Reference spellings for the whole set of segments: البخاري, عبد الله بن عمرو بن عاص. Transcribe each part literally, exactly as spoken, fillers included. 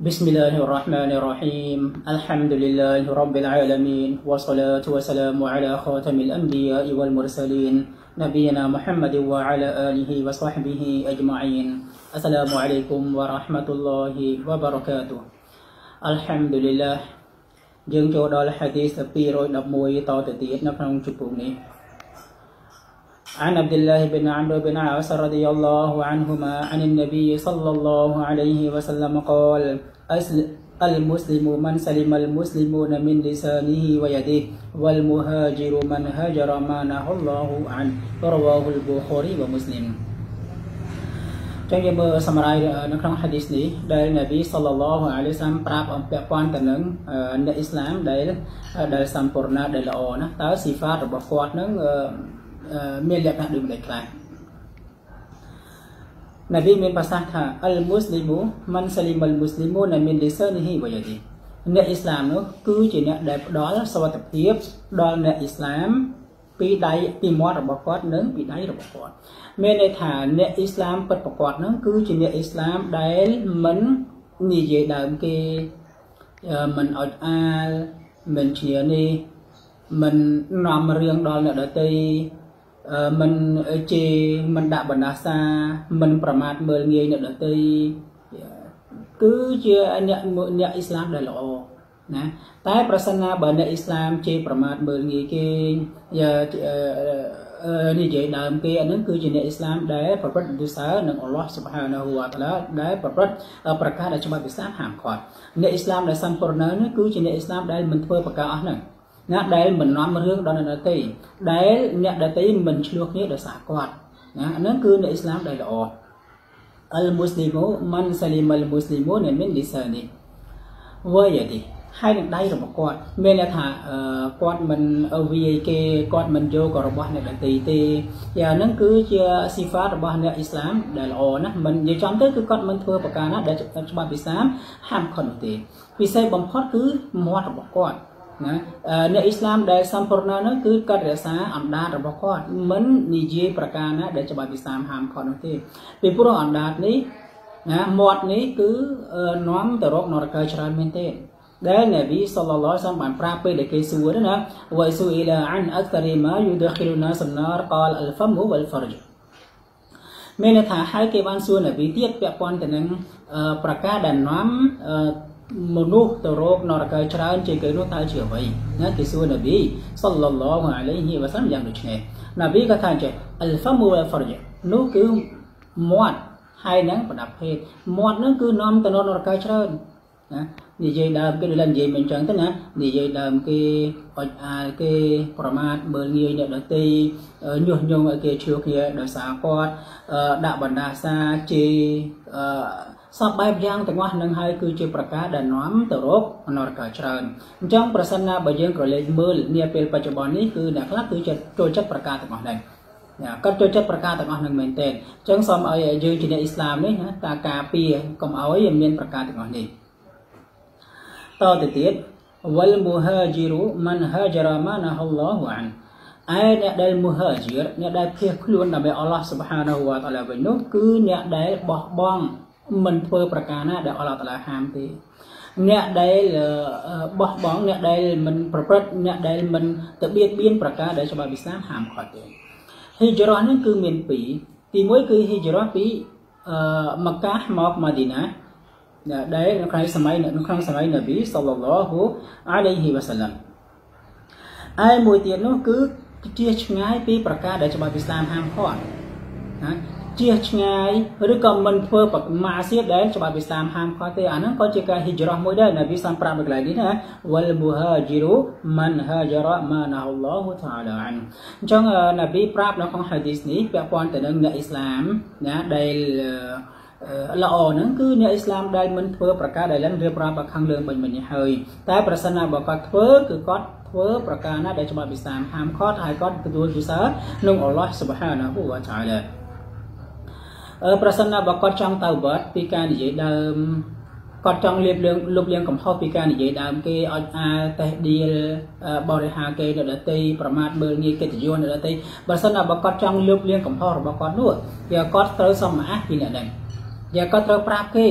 بسم الله الرحمن الرحيم. الحمد لله رب العالمين، والصلاة والسلام على خاتم الأنبياء والمرسلين، نبينا محمد وعلى آله وصحبه أجمعين. السلام عليكم ورحمة الله وبركاته. الحمد لله. យើងចូលដល់ហាឌីស عن عبد الله بن عمرو بن عاص رضي الله عنهما عن النبي صلى الله عليه وسلم قال: المسلم من سلم المسلمون من لسانه ويده، والمهاجر من هاجر ما نهى الله عنه. رواه البخاري ومسلم. جنب سمراي نكرم حديث ني دال النبي صلى الله عليه وسلم ប្រាប់អំពាក់ព័ន្ធទៅនឹងអ្នកឥស្លាមដែលដែលសម្ពូរណាដែលល្អណាតើសិហ្វាតរបស់គាត់នឹង មានលក្ខណៈដូចនេះខ្លះ من chê mình đã bận xa mình prama mời người nữa là tây cứ chưa nhận mượn nhận Islam đại lộ nè tái prasanna bởi nhận Islam chê prama mời người kia giờ như vậy là kia nó cứ nhận Islam để Phật Pháp đưa sáng được Allah subhanahu wa taala để Phật Pháp prakar để cho mọi việc sáng hàng khỏi nhận Islam để san phật nó cứ nhận Islam để mình phơi prakar này ណាដែលអ្នកដតីមិនឆ្លោះគ្នាដោយសារគាត់ណាហ្នឹងគឺអ្នកឥស្លាមដែលល្អអលមូស្លីមូមិនសាលីមលមូស្លីមូន អ្នកឥស្លាមដែលសំពរណានោះគឺកាត់រសាអំដាតរបស់គាត់មិននិយាយប្រការណាដែលច្បាស់ពីសាមហាមគាត់នោះទេពីព្រោះអំដាតនេះណាមាត់នេះគឺនាំទៅរកនរក មនុស្សទៅរកនរកច្រើនជាគេនោះថាជាអ្វីណាគេសួរនប៊ីសល្លឡោះអាឡៃហ៊ីវ៉ាសល្លមយ៉ាងដូចនេះណាប៊ីក៏ថាជាអលហ្វាមវលហ្វរជនោះគឺមាត់ហើយនឹងប្រដាភេទមាត់នឹងគឺនាំទៅនរកច្រើន ចំពោះប្រសន្នបើយើងក្រឡេកមើលនេះពេលបច្ចុប្បន្ននេះគឺអ្នកខ្លះគឺជាចូលចិត្តប្រកាសទាំងអស់ហ្នឹងណាគាត់ចូលចិត្តប្រកាសទាំងអស់ហ្នឹងមែនទេអញ្ចឹងសូមឲ្យយើងជាអ្នកឥស្លាមនេះណាតាការពីកុំឲ្យមានប្រកាសទាំងអស់នេះតទៅទៀតវលមូហាជីរុមិនហាជរមាណាហល់ឡោះអាន ឯអ្នកដែលមូហាជីរអ្នកដែលភៀសខ្លួនដើម្បីអល់ឡោះសុបហានហូវតាអាឡាវិញនោះគឺអ្នកដែលបោះបង់មិនធ្វើប្រការណាដែលអល់ឡោះតាឡាហាមទេអ្នកដែលបោះបង់អ្នកដែលមិនប្រព្រឹត្តអ្នកដែលមិនទៅបៀតបៀនប្រការដែលច្បាប់ឥស្លាមហាមគាត់ទេហ៊ីជ្ររ៉ះនោះគឺមានពីរទីមួយគឺហ៊ីជ្ររ៉ះពី ជាឆ្ងាយពីប្រការដែលច្បាប់ឥស្លាមហាមគាត់ណាជាឆ្ងាយឬក៏មិនធ្វើម៉ាអសៀតដែលច្បាប់ឥស្លាមហាមគាត់ទេអាហ្នឹងក៏ជាការហ៊ីជ្ររះមួយដែរ ធ្វើប្រការណាដែលច្បាប់ឥស្លាមហាមគាត់ហើយគាត់ទទួលយល់សើនឹងអល់ឡោះសុបហានហូវតាអាឡាអឺប្រសិនបើគាត់ចង់ទៅបាត់ពីការនិយាយដើមគាត់ចង់លៀបលៀបលៀបលៀងកំហុសពីការនិយាយដើមគេអត់អាចតេះឌីលបរិហាគេដល់ដតីប្រមាថមើលងាយកិត្តិយសដល់ដតីប្រសិនបើគាត់ចង់លៀបលៀងកំហុសរបស់គាត់នោះវាគាត់ត្រូវសមអាសពីអ្នកហ្នឹង យ៉ាគាត់ត្រូវប្រាប់គេ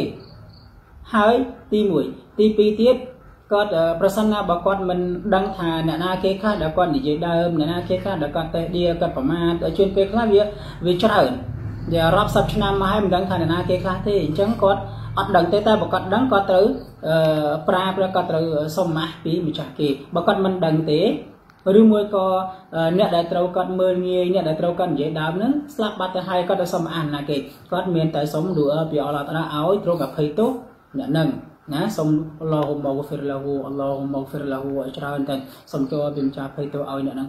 Hơi ti mũi ti pi tiết có prasanna bà con mình đăng thà nè na kê khác đã con để dưới đơm nè na kê khác đã con tay đi con phẩm ma ở trên kê khác việc vì cho hưởng giờ rắp sập năm hai mình đăng thà nè na kê khác thế chẳng con ắt đăng tay ta bà con đăng con tới pra pra con tới xong mà vì mình trả kịp bà con mình đăng tế rồi mới có nè đại trâu con mưa nghe nè đại trâu con dễ đám nữa slap bắt tay hai con đã xong ăn là kì con miền tại sống đủ ở biểu là ta áo trâu gặp hơi tốt nè nâng نا سوم اللهم اغفر له اللهم اغفر له اجرا انت سوم ចូលពីចំពោះអ្នកដែល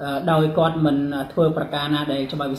อ่าដោយគាត់មិនធ្វើប្រកាសណាដែលច្បាប់ ឬម